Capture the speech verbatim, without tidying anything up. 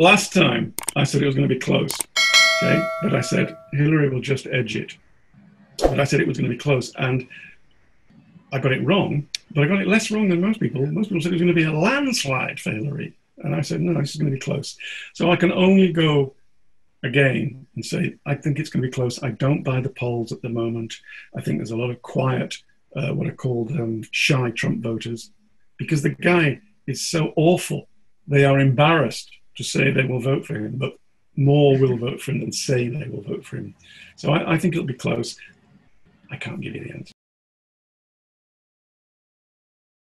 Last time, I said it was going to be close, okay? But I said, Hillary will just edge it. But I said it was going to be close, and I got it wrong, but I got it less wrong than most people. Most people said it was going to be a landslide for Hillary, and I said, no, this is going to be close. So I can only go again and say, I think it's going to be close. I don't buy the polls at the moment. I think there's a lot of quiet, uh, what are called um, shy Trump voters, because the guy is so awful. They are embarrassed to say they will vote for him, but more will vote for him than say they will vote for him. So I, I think it'll be close. I can't give you the answer.